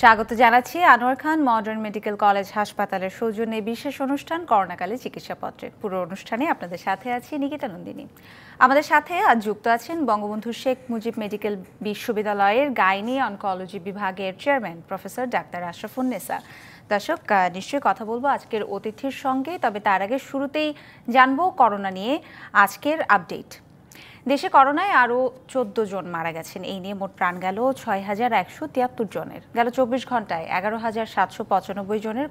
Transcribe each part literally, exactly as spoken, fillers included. স্বাগত জানাচ্ছি Anwar Khan modern medical college হাসপাতালের সৌজন্যে বিশেষ অনুষ্ঠান করোনাকালে চিকিৎসাপত্রের। পুরো অনুষ্ঠানে আপনাদের সাথে আছি নিকিতা নন্দিনী। আমাদের সাথে আজ যুক্ত আছেন বঙ্গবন্ধু শেখ মুজিব মেডিকেল বিশ্ববিদ্যালয়ের গাইনি অনকোলজি বিভাগের চেয়ারম্যান প্রফেসর ডাক্তার আশরাফুন্নেসা। দর্শক, নিশ্চয়ই কথা বলবো আজকের অতিথির সঙ্গে, তবে তার আগে শুরুতেই জানবো করোনা নিয়ে আজকের আপডেট। দেশে করোনায় আরও চোদ্দ জন মারা গেছেন, এই নিয়ে মোট প্রাণ গেল ছয় হাজার একশো তিয়াত্তর জনের। গেল চব্বিশ ঘন্টায় এগারো হাজার সাতশো পঁচানব্বই জনের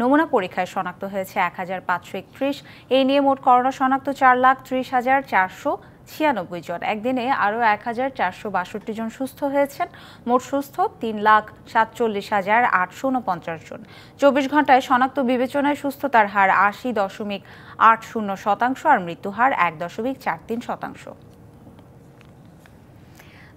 নমুনা পরীক্ষায় শনাক্ত হয়েছে এক হাজার পাঁচশো একত্রিশ, এই নিয়ে মোট করোনা শনাক্ত চার লাখ ত্রিশ হাজার চারশো ছিয়ানব্বই জন। একদিনে আরও এক হাজার চারশো বাষট্টি জন সুস্থ হয়েছেন, মোট সুস্থ তিন লাখ সাতচল্লিশ হাজার আটশো উনপঞ্চাশ জন। চব্বিশ ঘন্টায় শনাক্ত বিবেচনায় সুস্থতার হার আশি দশমিক আট শূন্য শতাংশ আর মৃত্যু হার এক দশমিক চার তিন শতাংশ।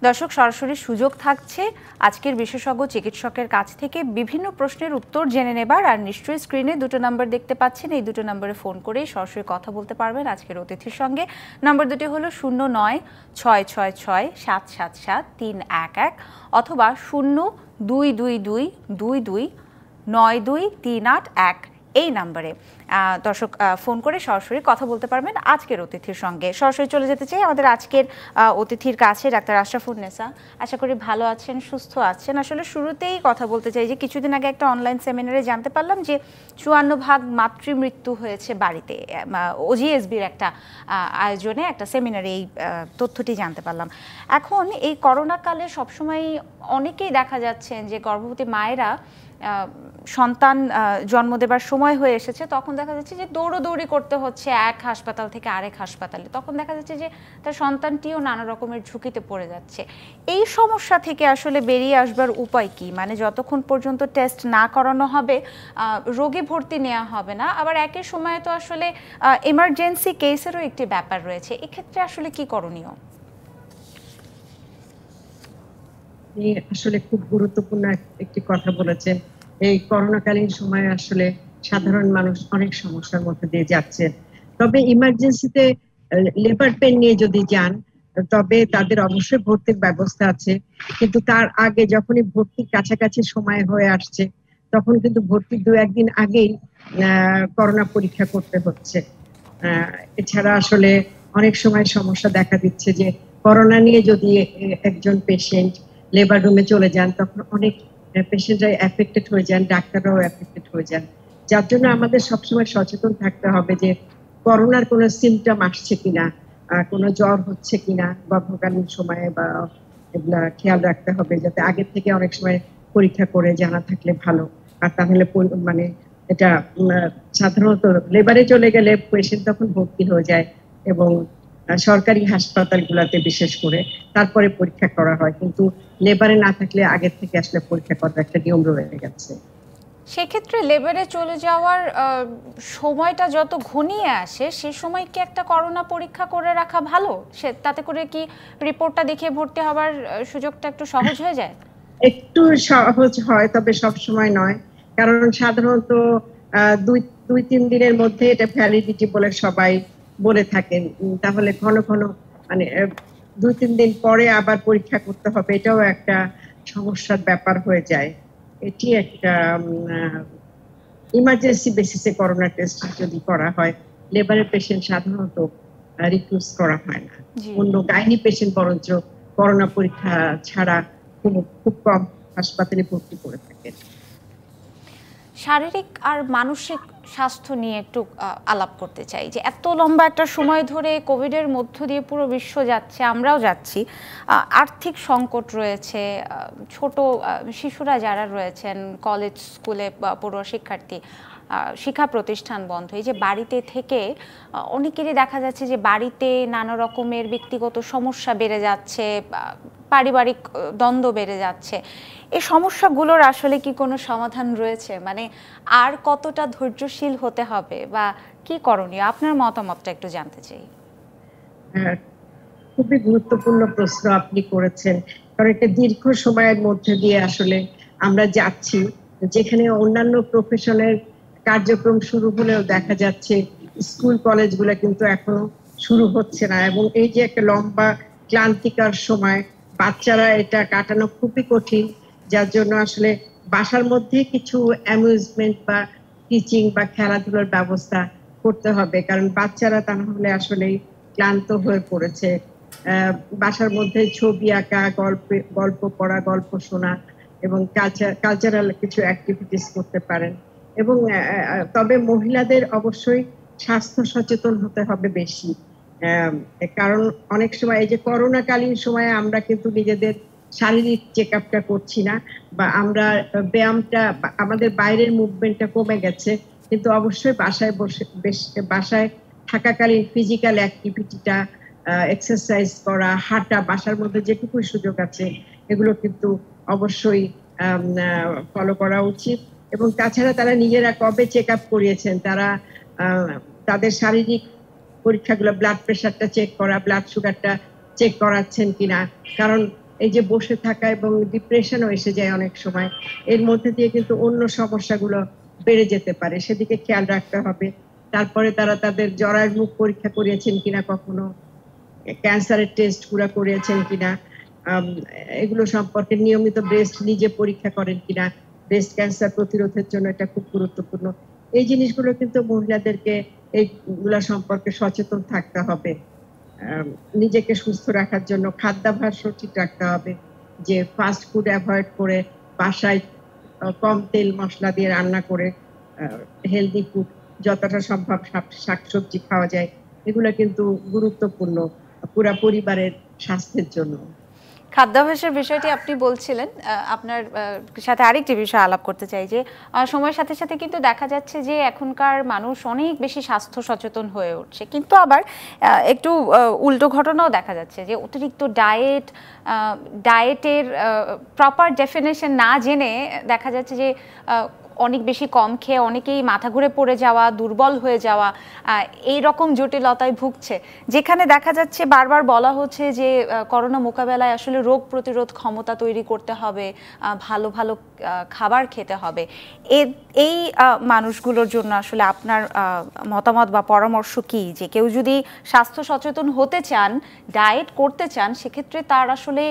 দর্শক, সরাসরি সুযোগ থাকছে আজকের বিশেষজ্ঞ চিকিৎসকের কাছ থেকে বিভিন্ন প্রশ্নের উত্তর জেনে নেবার। আর নিশ্চয়ই স্ক্রিনে দুটো নাম্বার দেখতে পাচ্ছেন, এই দুটো নাম্বারে ফোন করেই সরাসরি কথা বলতে পারবেন আজকের অতিথির সঙ্গে। নাম্বার দুটি হলো শূন্য নয় ছয় ছয় ছয় সাত সাত সাত তিন এক এক অথবা শূন্য দুই দুই দুই দুই দুই নয় দুই তিন আট এক, এই নাম্বারে দর্শক ফোন করে সরাসরি কথা বলতে পারবেন আজকের অতিথির সঙ্গে। সরাসরি চলে যেতে চাই আমাদের আজকের অতিথির কাছে, ডাক্তার আশরাফুন্নেসা। আশা করি ভালো আছেন, সুস্থ আছেন। আসলে শুরুতেই কথা বলতে চাই যে কিছুদিন আগে একটা অনলাইন সেমিনারে জানতে পারলাম যে চুয়ান্ন ভাগ মাতৃমৃত্যু হয়েছে বাড়িতে, ওজিএসবির একটা আয়োজনে একটা সেমিনারে এই তথ্যটি জানতে পারলাম। এখন এই করোনাকালে সবসময় অনেকেই দেখা যাচ্ছেন যে গর্ভবতী মায়েরা সন্তান জন্ম দেবার সময় হয়ে এসেছে, তখন দেখা যাচ্ছে যে দৌড়োদৌড়ি করতে হচ্ছে এক হাসপাতাল থেকে আরেক হাসপাতালে, তখন দেখা যাচ্ছে যে তার সন্তানটিও নানা রকমের ঝুঁকিতে পড়ে যাচ্ছে। এই সমস্যা থেকে আসলে বেরিয়ে আসবার উপায় কি? মানে যতক্ষণ পর্যন্ত টেস্ট না করানো হবে, রোগী ভর্তি নেওয়া হবে না, আবার একই সময়ে তো আসলে এমার্জেন্সি কেসেরও একটি ব্যাপার রয়েছে, এক্ষেত্রে আসলে কি করণীয়? আসলে খুব গুরুত্বপূর্ণ একটি কথা বলেছেন। এই করোনাকালীন সময়ে আসলে সাধারণ মানুষ অনেক সমস্যার মধ্যে দিয়ে যাচ্ছেন। তবে ইমার্জেন্সিতে লেবার পেন নিয়ে যদি যান তবে তাদের অবশ্যই ভর্তির ব্যবস্থা আছে, কিন্তু তার আগে যখনই ভর্তির কাছাকাছি সময় হয়ে আসছে তখন কিন্তু ভর্তির দু একদিন আগেই করোনা পরীক্ষা করতে হচ্ছে। এছাড়া আসলে অনেক সময় সমস্যা দেখা দিচ্ছে যে করোনা নিয়ে যদি একজন পেশেন্ট লেবার রুমে চলে যান তখন অনেক পেশেন্টরাই অ্যাফেক্টেড হয়ে যান, ডাক্তাররাও অ্যাফেক্টেড হয়ে যান। যার জন্য আমাদের সবসময় সচেতন থাকতে হবে যে করোনার কোনো সিমটম আসছে কিনা, কোনো জ্বর হচ্ছে কিনা গর্ভকালীন সময়ে, বা এগুলা খেয়াল রাখতে হবে যাতে আগের থেকে অনেক সময় পরীক্ষা করে জানা থাকলে ভালো। আর তাহলে মানে এটা সাধারণত লেবারে চলে গেলে পেশেন্ট তখন ভর্তি হয়ে যায় এবং সরকারি হাসপাতালগুলোতে বিশেষ করে তারপরে পরীক্ষা করা হয়, কিন্তু লেবারে না থাকলে আগে থেকে আসলে পরীক্ষা করার একটা নিয়ম রয়ে গেছে। সেক্ষেত্রে লেবারে চলে যাওয়ার সময়টা যত ঘনিয়ে আসে সে সময় কি একটা করোনা পরীক্ষা করে রাখা ভালো? সে তাতে করে কি রিপোর্টটা দেখে ভর্তি হওয়ার সুযোগটা একটু সহজ হয়ে যায়? একটু সহজ হয়, তবে সব সময় নয়, কারণ সাধারণত দুই দুই তিন দিনের মধ্যে এটা ভ্যালিডিটি বলে সবাই বলে থাকেন। তাহলে ঘন ঘন মানে দুই তিন দিন পরে আবার পরীক্ষা করতে হবে, এটাও একটা সমস্যার ব্যাপার হয়ে যায়। এটি একটা ইমার্জেন্সি বেসিসে করোনা টেস্ট যদি করা হয়, লেবারের পেশেন্ট সাধারণত রিকুয়েস্ট করা হয় না। অন্য গাইনি পেশেন্ট বরঞ্চ করোনা পরীক্ষা ছাড়া খুব খুব কম হাসপাতালে ভর্তি করে থাকেন। শারীরিক আর মানসিক স্বাস্থ্য নিয়ে একটু আলাপ করতে চাই যে এত লম্বা একটা সময় ধরে কোভিডের মধ্য দিয়ে পুরো বিশ্ব যাচ্ছে, আমরাও যাচ্ছি, আর্থিক সংকট রয়েছে, ছোট শিশুরা যারা রয়েছেন কলেজ স্কুলে পড়ুয়া শিক্ষার্থী, শিক্ষা প্রতিষ্ঠান বন্ধ, এই যে বাড়িতে থেকে অনেকেরই দেখা যাচ্ছে যে বাড়িতে নানা রকমের ব্যক্তিগত সমস্যা বেড়ে যাচ্ছে, পারিবারিক দ্বন্দ্ব বেড়ে যাচ্ছে। এই সমস্যাগুলোর আসলে কি কোনো সমাধান রয়েছে? মানে আর কতটা ধৈর্যশীল হতে হবে বা কি করণীয়, আপনার মতামতটা একটু জানতে চাই। খুবই গুরুত্বপূর্ণ প্রশ্ন আপনি করেছেন, কারণ একটা দীর্ঘ সময়ের মধ্যে দিয়ে আসলে আমরা যাচ্ছি, যেখানে অন্যান্য প্রফেশনের কার্যক্রম শুরু হলেও দেখা যাচ্ছে স্কুল কলেজগুলো কিন্তু এখনো শুরু হচ্ছে না। এবং এই যে একটা লম্বা ক্লান্তিকর সময়, বাচ্চারা এটা কাটানো খুবই কঠিন, যার জন্য আসলে বাসার মধ্যে কিছু অ্যামিউজমেন্ট বা টিচিং বা খেলাধুলার ব্যবস্থা করতে হবে, কারণ বাচ্চারা তাহলে আসলে ক্লান্ত হয়ে পড়েছে। বাসার মধ্যে ছবি আঁকা, গল্প গল্প পড়া, গল্প শোনা এবং কালচার কালচারাল কিছু অ্যাক্টিভিটিস করতে পারেন। এবং তবে মহিলাদের অবশ্যই স্বাস্থ্য সচেতন হতে হবে বেশি, কারণ অনেক সময় এই যে করোনাকালীন সময়ে আমরা কিন্তু নিজেদের শারীরিক চেক আপটা করছি না, বা আমরা ব্যায়ামটা আমাদের বাইরের মুভমেন্টটা কমে গেছে, কিন্তু অবশ্যই বাসায় বসে বেশ বাসায় থাকাকালীন ফিজিক্যাল অ্যাক্টিভিটিটা, এক্সারসাইজ করা, হাঁটা, বাসার মধ্যে যেটুকু সুযোগ আছে এগুলো কিন্তু অবশ্যই ফলো করা উচিত। এবং তাছাড়া তারা নিজেরা কবে চেক আপ করিয়েছেন, তারা তাদের শারীরিক পরীক্ষাগুলো, ব্লাড প্রেশারটা চেক করা, ব্লাড সুগারটা চেক করাচ্ছেন কিনা, কারণ এই যে বসে থাকা এবং ডিপ্রেশনও এসে যায় অনেক সময়, এর মধ্যে দিয়ে কিন্তু অন্য সমস্যাগুলো বেড়ে যেতে পারে, সেদিকে খেয়াল রাখতে হবে। তারপরে তারা তাদের জরায়ুর মুখ পরীক্ষা করিয়েছেন কিনা, কখনো ক্যান্সারের টেস্ট গুলো করিয়েছেন কিনা, এগুলো সম্পর্কে নিয়মিত ব্রেস্ট নিজে পরীক্ষা করেন কিনা, ব্রেস্ট ক্যান্সার প্রতিরোধের জন্য এটা খুব গুরুত্বপূর্ণ। এই জিনিসগুলো কিন্তু মহিলাদেরকে এইগুলা সম্পর্কে সচেতন থাকতে হবে। নিজেকে সুস্থ রাখার জন্য খাদ্যাভ্যাসও ঠিক রাখতে হবে, যে ফাস্ট ফুড অ্যাভয়েড করে বাসায় কম তেল মশলা দিয়ে রান্না করে হেলদি ফুড, যতটা সম্ভব শাকসবজি খাওয়া যায়, এগুলো কিন্তু গুরুত্বপূর্ণ পুরো পরিবারের স্বাস্থ্যের জন্য। খাদ্যাভ্যাসের বিষয়টি আপনি বলছিলেন, আপনার সাথে আরেকটি বিষয় আলাপ করতে চাই যে সময়ের সাথে সাথে কিন্তু দেখা যাচ্ছে যে এখনকার মানুষ অনেক বেশি স্বাস্থ্য সচেতন হয়ে উঠছে, কিন্তু আবার একটু উল্টো ঘটনাও দেখা যাচ্ছে যে অতিরিক্ত ডায়েট ডায়েটের প্রপার ডেফিনেশন না জেনে দেখা যাচ্ছে যে অনেক বেশি কম খেয়ে অনেকেই মাথা ঘুরে পড়ে যাওয়া, দুর্বল হয়ে যাওয়া, এই রকম জটিলতায় ভুগছে, যেখানে দেখা যাচ্ছে বারবার বলা হচ্ছে যে করোনা মোকাবেলায় আসলে রোগ প্রতিরোধ ক্ষমতা তৈরি করতে হবে, ভালো ভালো খাবার খেতে হবে। এই মানুষগুলোর জন্য আসলে আপনার মতামত বা পরামর্শ কি, যে কেউ যদি স্বাস্থ্য সচেতন হতে চান, ডায়েট করতে চান, সেক্ষেত্রে তার আসলে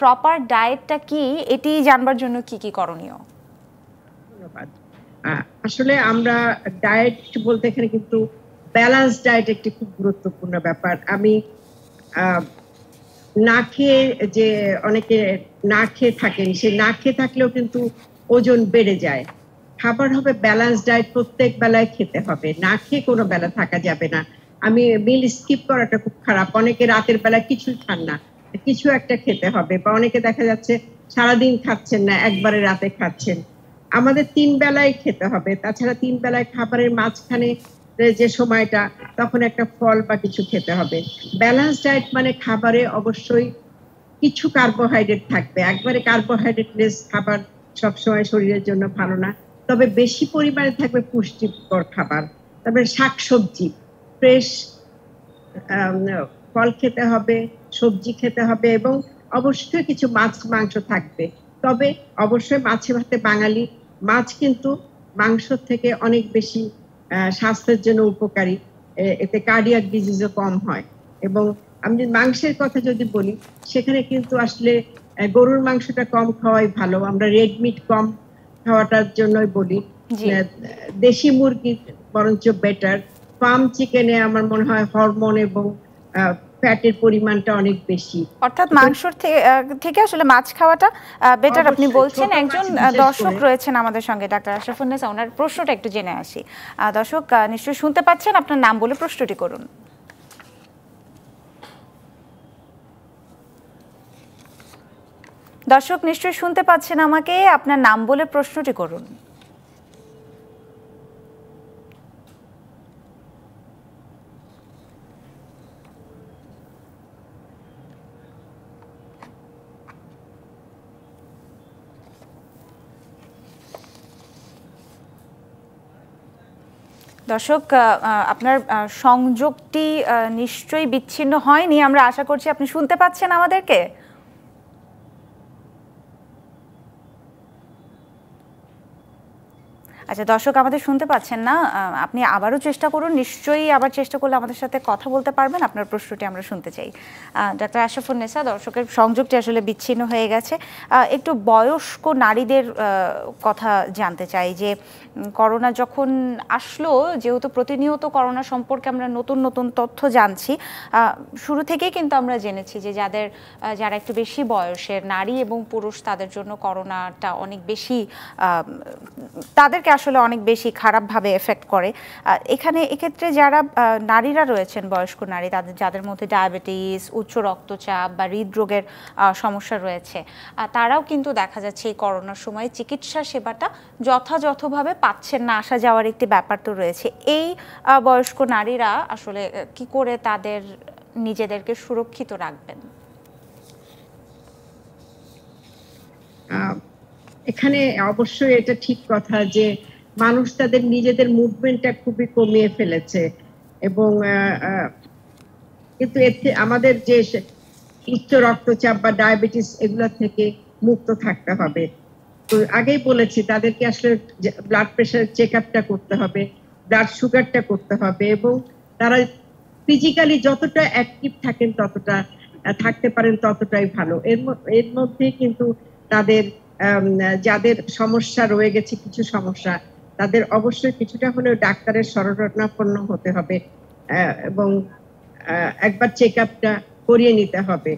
প্রপার ডায়েটটা কি, এটি জানবার জন্য কি কি করণীয়? আসলে আমরা ডায়েট বলতে এখানে কিন্তু ব্যালেন্স ডায়েট একটি খুব গুরুত্বপূর্ণ ব্যাপার। আমি না খেয়ে, যে অনেকে না খেয়ে থাকেন, সে না খেয়ে থাকলেও কিন্তু ওজন বেড়ে যায়। খাবার হবে ব্যালেন্স ডায়েট, প্রত্যেক বেলায় খেতে হবে, না খেয়ে কোনো বেলা থাকা যাবে না। আমি মিল স্কিপ করাটা খুব খারাপ, অনেকে রাতের বেলা কিছুই খান না, কিছু একটা খেতে হবে, বা অনেকে দেখা যাচ্ছে সারাদিন খাচ্ছেন না, একবারে রাতে খাচ্ছেন। আমাদের তিন বেলায় খেতে হবে, তাছাড়া তিন বেলায় খাবারের মাঝখানে যে সময়টা, তখন একটা ফল বা কিছু খেতে হবে। ব্যালেন্স ডায়েট মানে খাবারে অবশ্যই কিছু কার্বোহাইড্রেট থাকবে, একবারে কার্বোহাইড্রেটলেস খাবার সবসময় শরীরের জন্য ভালো না, তবে বেশি পরিমাণে থাকবে পুষ্টিকর খাবার। তারপরে শাকসবজি, ফ্রেশ ফল খেতে হবে, সবজি খেতে হবে, এবং অবশ্যই কিছু মাছ মাংস থাকবে। তবে অবশ্যই মাছে ভাতে বাঙালি, মাছ কিন্তু মাংস থেকে অনেক বেশি স্বাস্থ্যের জন্য উপকারী, এতে কার্ডিয়াক ডিজিজও কম হয়। এবং আমি যদি মাংসের কথা যদি বলি, সেখানে কিন্তু আসলে গরুর মাংসটা কম খাওয়াই ভালো, আমরা রেড মিট কম খাওয়াটার জন্যই বলি। দেশি মুরগি বরঞ্চ বেটার। ফার্ম চিকেনে আমার মনে হয় হরমোন এবং ফ্যাটের পরিমাণটা অনেক বেশি, অর্থাৎ মাংস থেকে আসলে মাছ খাওয়াটা বেটার আপনি বলছেন। একজন দর্শক রয়েছেন আমাদের সঙ্গে, ডাক্তার আশরাফুন্নেসা, ওনার প্রশ্নটা একটু জেনে আসি। দর্শক নিশ্চয়ই শুনতে পাচ্ছেন, আপনার নাম বলে প্রশ্নটি করুন। দর্শক নিশ্চয়ই শুনতে পাচ্ছেন আমাকে, আপনার নাম বলে প্রশ্নটি করুন। দর্শক আপনার সংযোগটি নিশ্চয়ই বিচ্ছিন্ন হয়নি, আমরা আশা করছি আপনি শুনতে পাচ্ছেন আমাদেরকে। আচ্ছা দর্শক আমাদের শুনতে পাচ্ছেন না আপনি আবারও চেষ্টা করুন নিশ্চয়ই আবার চেষ্টা করলে আমাদের সাথে কথা বলতে পারবেন আপনার প্রশ্নটি আমরা শুনতে চাই ডক্টর আশরাফুন্নেসা দর্শকের সংযোগটি আসলে বিচ্ছিন্ন হয়ে গেছে একটু বয়স্ক নারীদের কথা জানতে চাই যে করোনা যখন আসলো যেহেতু প্রতিনিয়ত করোনা সম্পর্কে আমরা নতুন নতুন তথ্য জানছি শুরু থেকেই কিন্তু আমরা জেনেছি যে যাদের যারা একটু বেশি বয়সের নারী এবং পুরুষ তাদের জন্য করোনাটা অনেক বেশি তাদেরকে আসলে অনেক বেশি খারাপভাবে এফেক্ট করে এখানে এক্ষেত্রে যারা নারীরা রয়েছেন বয়স্ক নারী তাদের যাদের মধ্যে ডায়াবেটিস উচ্চ রক্তচাপ বা হৃদরোগের সমস্যা রয়েছে তারাও কিন্তু দেখা যাচ্ছে এই করোনার সময় চিকিৎসা সেবাটা যথাযথভাবে পাচ্ছেন না আসা যাওয়ার একটি ব্যাপার তো রয়েছে এই বয়স্ক নারীরা আসলে কি করে তাদের নিজেদেরকে সুরক্ষিত রাখবেন এখানে অবশ্যই এটা ঠিক কথা যে মানুষ তাদের নিজেদের মুভমেন্টটা খুবই কমিয়ে ফেলেছে এবং কিন্তু এতে আমাদের যে উচ্চ রক্তচাপ বা ডায়াবেটিস এগুলো থেকে মুক্ত থাকতে হবে তো আগেই বলেছি তাদেরকে আসলে ব্লাড প্রেশার চেকআপটা করতে হবে ব্লাড সুগারটা করতে হবে এবং তারা ফিজিক্যালি যতটা অ্যাক্টিভ থাকেন ততটা থাকতে পারেন ততটাই ভালো এর এর মধ্যে কিন্তু তাদের যাদের সমস্যা রয়ে গেছে কিছু সমস্যা তাদের অবশ্যই কিছুটা হলেও ডাক্তারের শরণাপন্ন হতে হবে এবং একবার চেকআপটা করিয়ে নিতে হবে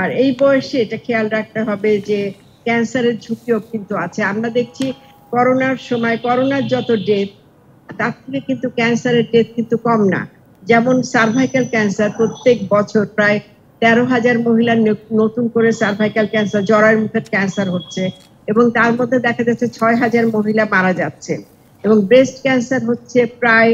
আর এই বয়সে এটা খেয়াল রাখতে হবে যে ক্যান্সারের ঝুঁকিও কিন্তু আছে আমরা দেখছি করোনার সময় করোনার যত ডেথ তার থেকে কিন্তু ক্যান্সারের ডেথ কিন্তু কম না যেমন সার্ভাইকাল ক্যান্সার প্রত্যেক বছর প্রায় তেরো হাজার মহিলার নতুন করে সার্ভাইকাল ক্যান্সার জরায়ুর মুখের ক্যান্সার হচ্ছে এবং তার মধ্যে দেখা যাচ্ছে ছয় হাজার মহিলা মারা যাচ্ছে এবং ব্রেস্ট ক্যান্সার হচ্ছে প্রায়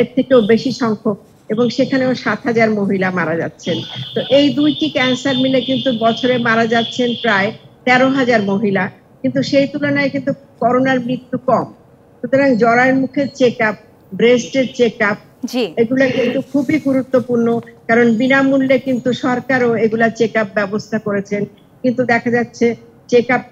এর থেকেও বেশি সংখ্যক এবং সেখানেও সাত হাজার মহিলা মারা যাচ্ছেন তো এই দুইটি ক্যান্সার মিলে কিন্তু বছরে মারা যাচ্ছেন প্রায় তেরো হাজার মহিলা কিন্তু সেই তুলনায় কিন্তু করোনার মৃত্যু কম সুতরাং জরায়ুর মুখের চেক আপ ব্রেস্টের চেক আপ এগুলা কিন্তু খুবই গুরুত্বপূর্ণ কারণ বিনামূল্যে কিন্তু সরকারও এগুলা চেক আপ ব্যবস্থা করেছেন কিন্তু দেখা যাচ্ছে চেক আপ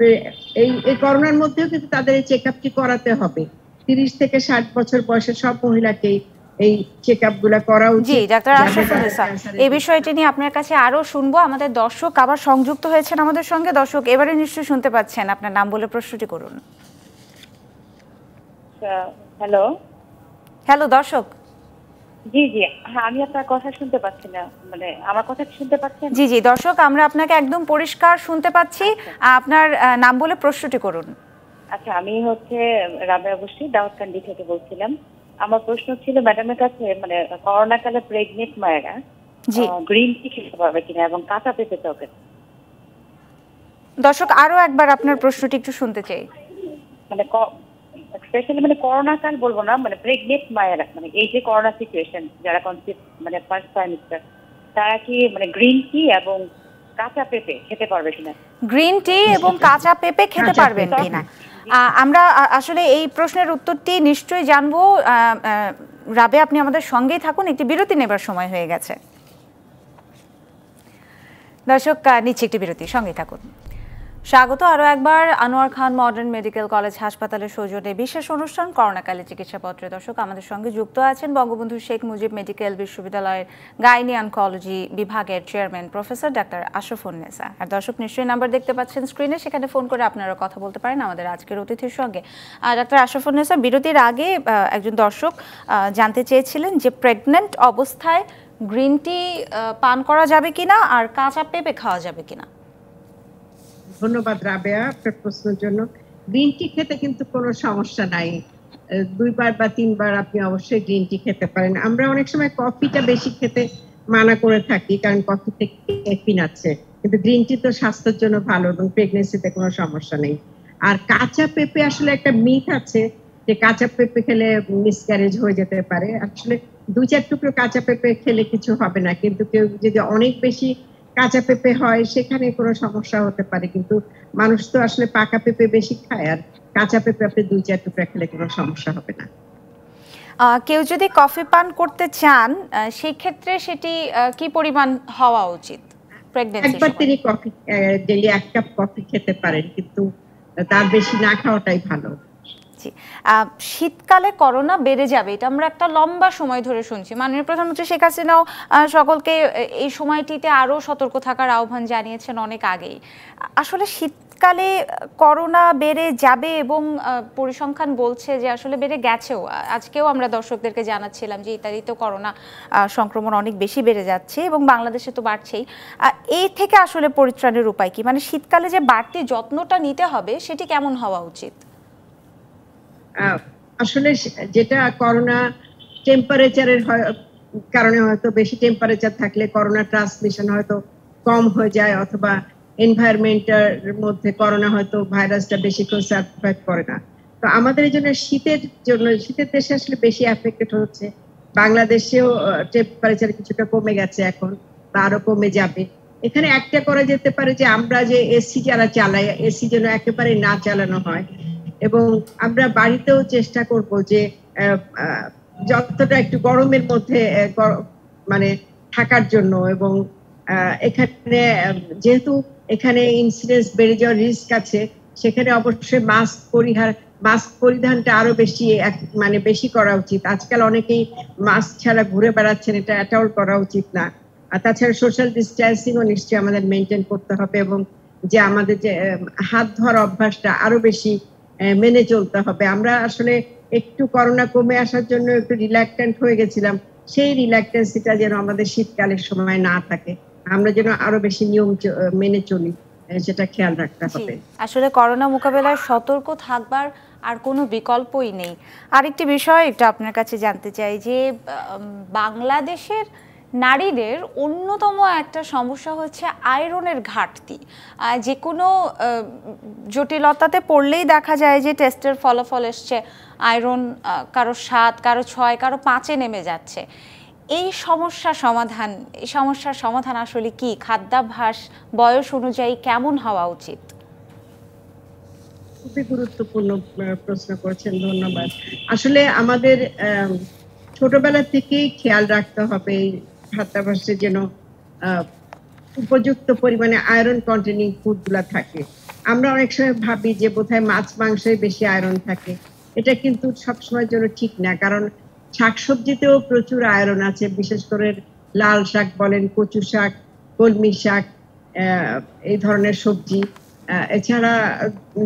এই করোনার মধ্যেও কিন্তু তাদের এই চেক আপটি করাতে হবে তিরিশ থেকে ষাট বছর বয়সের সব মহিলাকেই এই চেক আপ গুলা করা উচিত জি ডাক্তার আশরাফুন্নেসা এই বিষয়টি নিয়ে আপনার কাছে আরো শুনবো আমাদের দর্শক আবার সংযুক্ত হয়েছেন আমাদের সঙ্গে দর্শক এবারে নিশ্চয়ই শুনতে পাচ্ছেন আপনার নাম বলে প্রশ্নটি করুন হ্যালো হ্যালো দর্শক জি জি হ্যাঁ আমি আপনার কথা শুনতে পাচ্ছি না মানে আমার কথা শুনতে পাচ্ছেন জি জি দর্শক আমরা আপনাকে একদম পরিষ্কার শুনতে পাচ্ছি আপনার নাম বলে প্রশ্নটি করুন আচ্ছা আমি হচ্ছে রাবেয়া বশী দাউদকান্দি থেকে বলছিলাম আমার প্রশ্ন ছিল ম্যাডামের কাছে মানে করোনা কালে প্রেগনেন্ট মায়েরা গ্রিন টি খেতে পারবে কিনা এবং কাঁচা পেঁপে টক দর্শক আরো একবার আপনার প্রশ্নটি একটু শুনতে চাই মানে স্পেশালি মানে করোনা কাল বলবো না মানে প্রেগনেন্ট মায়েরা মানে এই যে করোনা সিচুয়েশন যারা কনসেপ্ট মানে ফার্স্ট ট্রাইমিস্টার তারা কি মানে গ্রিন টি এবং কাঁচা পেঁপে খেতে পারবে কিনা গ্রিন টি এবং কাঁচা পেঁপে খেতে পারবেন কিনা আমরা আসলে এই প্রশ্নের উত্তরটি নিশ্চয়ই জানবো রাবে আপনি আমাদের সঙ্গেই থাকুন একটি বিরতি নেবার সময় হয়ে গেছে দর্শক নিচ্ছে একটি বিরতি সঙ্গে থাকুন স্বাগত আরও একবার Anwar Khan modern medical college হাসপাতালের সৌজন্যে বিশেষ অনুষ্ঠান করোনাকালে চিকিৎসাপত্র দর্শক আমাদের সঙ্গে যুক্ত আছেন বঙ্গবন্ধু শেখ মুজিব মেডিকেল বিশ্ববিদ্যালয়ের গাইনি অনকোলজি বিভাগের চেয়ারম্যান প্রফেসর ডাক্তার আশরাফুন্নেসা আর দর্শক নিশ্চয়ই নাম্বার দেখতে পাচ্ছেন স্ক্রিনে সেখানে ফোন করে আপনারা কথা বলতে পারেন আমাদের আজকের অতিথির সঙ্গে আর ডাক্তার আশরাফুন্নেসা বিরতির আগে একজন দর্শক জানতে চেয়েছিলেন যে প্রেগনেন্ট অবস্থায় গ্রিন টি পান করা যাবে কিনা আর কাঁচা পেঁপে খাওয়া যাবে কিনা ধন্যবাদ রাবেয়া আপনার প্রশ্নের জন্য গ্রিন টি খেতে কিন্তু কোনো সমস্যা নাই দুইবার বা তিনবার আপনি অবশ্যই গ্রিন টি খেতে পারেন আমরা অনেক সময় কফিটা বেশি খেতে মানা করে থাকি কারণ কফিতে ক্যাফিন আছে কিন্তু গ্রিন টি তো স্বাস্থ্যের জন্য ভালো এবং প্রেগনেন্সিতে কোনো সমস্যা নেই আর কাঁচা পেঁপে আসলে একটা মিথ আছে যে কাঁচা পেঁপে খেলে মিসক্যারেজ হয়ে যেতে পারে আসলে দুই চার টুকরো কাঁচা পেঁপে খেলে কিছু হবে না কিন্তু কেউ যদি অনেক বেশি কাঁচা পেঁপে হয় সেখানে কোনো সমস্যা হতে পারে কিন্তু মানুষ তো আসলে পাকা পেঁপে বেশি খায় আর কাঁচা পেঁপে আপনি দুই চার টুকরা খেলে কোনো সমস্যা হবে না কেউ যদি কফি পান করতে চান সেই ক্ষেত্রে সেটি কি পরিমাণ হওয়া উচিত একবার তিনি কফি ডেইলি এক কাপ কফি খেতে পারেন কিন্তু তার বেশি না খাওয়াটাই ভালো जी शीतकाले करोना बेड़े जाबे एटा आमरा एकटा लम्बा समय धरे शुनछि माननीय प्रधानमंत्री शेख हासिनाओ सकलके एई समयटिते आरो सतर्क थाकार आह्वान जानिয়েছেন अनेक आगेई आसले शीतकाले करोना बेड़े जाबे एबं परिसंख्यान बोलछे जे आसले बेड़े गेछेओ आजकेओ आमरा दर्शकदेरके जानाচ্ছিলাম जे इतालितेও करोना संक्रमण अनेक बेशी बेड़े जाच्छे एबं बांग्लादेशे तो बाड़छेई एई थेके आसले परित्राणेर उपाय कि माने शीतकाले जे बाड़ति যত্নটা নিতে হবে সেটি কেমন হওয়া উচিত আসলে যেটা করোনা টেম্পারেচারের কারণে হয়তো বেশি টেম্পারেচার থাকলে করোনা ট্রান্সমিশন হয়তো কম হয়ে যায় অথবা এনवायरमेंटের মধ্যে করোনা হয়তো ভাইরাসটা বেশি সার্কুলেট করে না তো আমাদের এই জন্য শীতের জন্য শীতের দেশে আসলে বেশি এফেক্টেড হচ্ছে বাংলাদেশেও টেম্পারেচার কিছুটা কমে গেছে এখন আরো কমে যাবে এখানে একটা করা যেতে পারে যে আমরা যে এসি যারা চালাই এসি যেন একেবারে না চালানো হয় এবং আমরা বাড়িতেও চেষ্টা করব যে যতটা একটু গরমের মধ্যে মানে থাকার জন্য এবং এখানে যেহেতু এখানে ইনসিডেন্স বেড়ে যাওয়ার রিস্ক আছে সেখানে অবশ্যই মাস্ক পরিহার মাস্ক পরিধানটা আরো বেশি মানে বেশি করা উচিত আজকাল অনেকেই মাস্ক ছাড়া ঘুরে বেড়াচ্ছেন এটা এটাও করা উচিত না আর তাছাড়া সোশ্যাল ডিস্ট্যান্সিংও নিশ্চয়ই আমাদের মেইনটেইন করতে হবে এবং যে আমাদের যে হাত ধোয়ার অভ্যাসটা আরো বেশি মেনে চলতে হবে আমরা আসলে একটু করোনা কমে আসার জন্য একটু রিল্যাক্টেন্ট হয়ে গেছিলাম সেই রিল্যাক্টেন্সিটা যেন আমাদের শীতকালের সময় না থাকে আমরা যেন আরো বেশি নিয়ম মেনে চলি সেটা খেয়াল রাখতে হবে আসলে করোনা মোকাবেলায় সতর্ক থাকবার আর কোনো বিকল্পই নেই আরেকটি বিষয় এটা আপনার কাছে জানতে চাই যে বাংলাদেশের নারীদের অন্যতম একটা সমস্যা হচ্ছে আয়রনের ঘাটতি যে কোনো জটিলতাতে পড়লেই দেখা যায় যে টেস্টের ফলাফল আসছে আয়রন কারো সাত কারো ছয় কারো পাঁচে নেমে যাচ্ছে এই সমস্যা সমাধান এই সমস্যার সমাধান আসলে কি খাদ্যাভ্যাস বয়স অনুযায়ী কেমন হওয়া উচিত খুবই গুরুত্বপূর্ণ প্রশ্ন করেছেন ধন্যবাদ আসলে আমাদের ছোটবেলা থেকেই খেয়াল রাখতে হবে খাদ্যাভ্যাসে যেন উপযুক্ত পরিমাণে আয়রন কন্টেনিং ফুডগুলো থাকে আমরা অনেক সময় ভাবি যে বোধহয় মাছ মাংসে বেশি আয়রন থাকে এটা কিন্তু সবসময়ের জন্য ঠিক না কারণ শাকসবজিতেও প্রচুর আয়রন আছে বিশেষ করে লাল শাক বলেন কচু শাক কলমি শাক এই ধরনের সবজি এছাড়া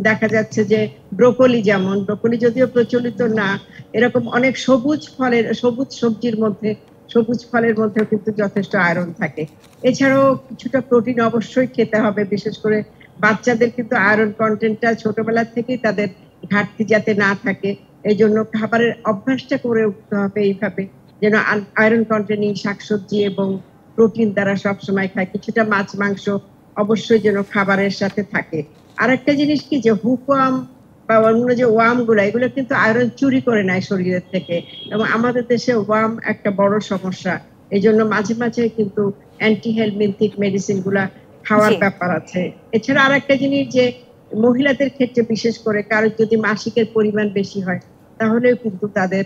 দেখা যাচ্ছে যে ব্রোকলি যেমন ব্রোকলি যদিও প্রচলিত না এরকম অনেক সবুজ ফলের সবুজ সবজির মধ্যে সবুজ ফলের মধ্যেও কিন্তু যথেষ্ট আয়রন থাকে এছাড়াও কিছুটা প্রোটিন অবশ্যই খেতে হবে বিশেষ করে বাচ্চাদের কিন্তু আয়রন কন্টেন্টটা ছোটবেলা থেকেই তাদের ঘাটতি যাতে না থাকে এই জন্য খাবারের অভ্যাসটা করে উঠতে হবে এইভাবে যেন আয়রন কন্টেনিং শাকসবজি এবং প্রোটিন তারা সবসময় খায় কিছুটা মাছ মাংস অবশ্যই যেন খাবারের সাথে থাকে আর একটা জিনিস কি যে হুকওয়ার্ম বা অন্য যে ওয়ার্মগুলো এগুলো কিন্তু আয়রন চুরি করে নেয় শরীরের থেকে এবং আমাদের দেশে ওয়ার্ম একটা বড় সমস্যা এই জন্য মাঝে মাঝে কিন্তু অ্যান্টি হেলমিনথিক মেডিসিনগুলা খাওয়ার ব্যাপার আছে এছাড়া আর একটা জিনিস যে মহিলাদের ক্ষেত্রে বিশেষ করে কারো যদি মাসিকের পরিমাণ বেশি হয় তাহলেও কিন্তু তাদের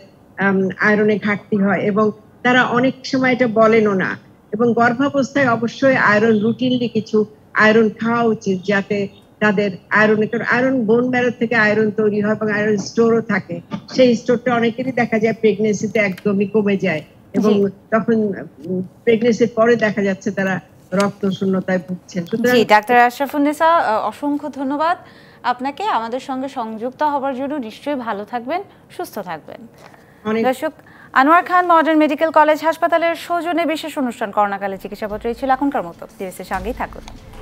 আয়রনে ঘাটতি হয় এবং তারা অনেক সময় এটা বলেনও না এবং গর্ভাবস্থায় অবশ্যই আয়রন রুটিনলি কিছু আয়রন খাওয়া উচিত যাতে তাদের আয়রনের আয়রন বোন ম্যারো থেকে আয়রন তৈরি হয় এবং আয়রন স্টোরও থাকে সেই স্টোরটা অনেকেরই দেখা যায় প্রেগনেন্সিতে একদমই কমে যায় এবং তখন প্রেগনেন্সির পরে দেখা যাচ্ছে তারা রক্ত শূন্যতায় ভুগছেন জি ডাক্তার আশরাফুন্নেসা অসংখ্য ধন্যবাদ আপনাকে আমাদের সঙ্গে সংযুক্ত হওয়ার জন্য নিশ্চয়ই ভালো থাকবেন সুস্থ থাকবেন দর্শক Anwar Khan modern medical college হাসপাতালের সৌজন্যে বিশেষ অনুষ্ঠান করোনাকালে চিকিৎসা পত্রই ছিল এখনকার মতো সঙ্গেই থাকুন।